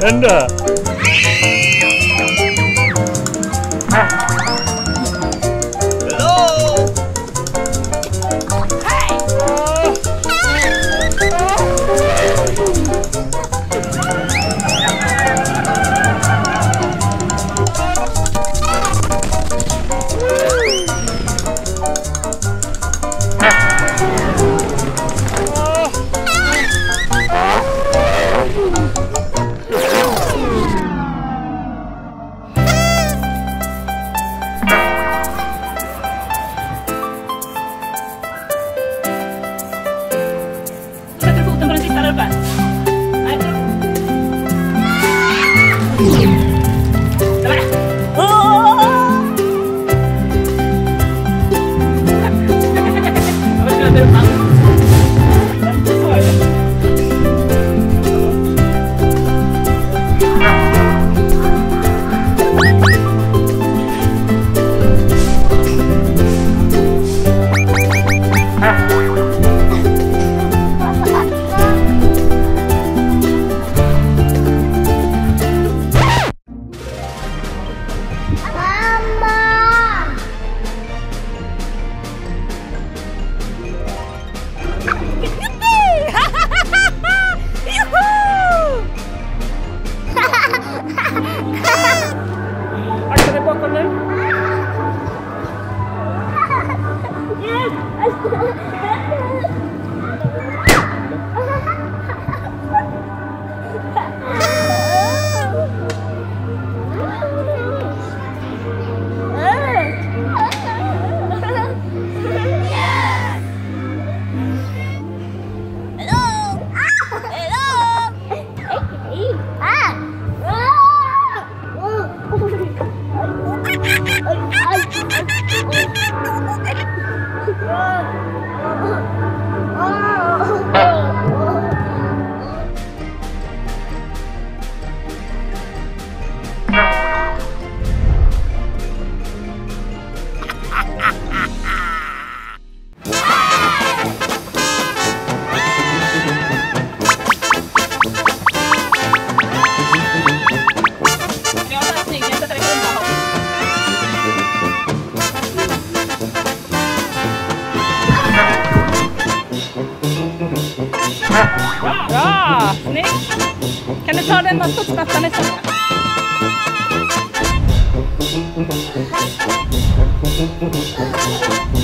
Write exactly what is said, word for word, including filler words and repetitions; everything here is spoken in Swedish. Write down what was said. Danda. Hello. Hey. Thank you.